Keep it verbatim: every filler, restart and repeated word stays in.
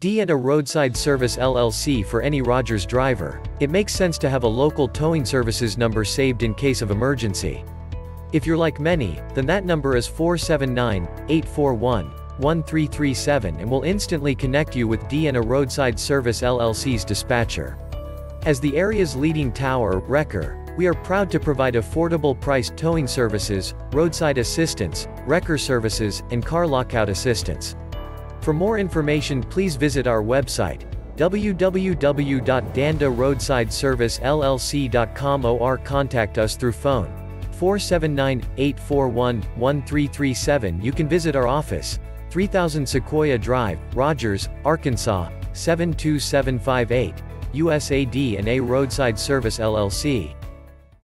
D and A Roadside Service L L C for any Rogers driver, it makes sense to have a local towing services number saved in case of emergency. If you're like many, then that number is four seven nine, eight four one, one three three seven and will instantly connect you with D and A Roadside Service L L C's dispatcher. As the area's leading tower wrecker, we are proud to provide affordable priced towing services, roadside assistance, wrecker services, and car lockout assistance. For more information, please visit our website, w w w dot d and a roadside service l l c dot com, or contact us through phone, four seven nine, eight four one, one three three seven. You can visit our office, three thousand Sequoia Drive, Rogers, Arkansas, seven two seven five eight, U S A D and A Roadside Service L L C.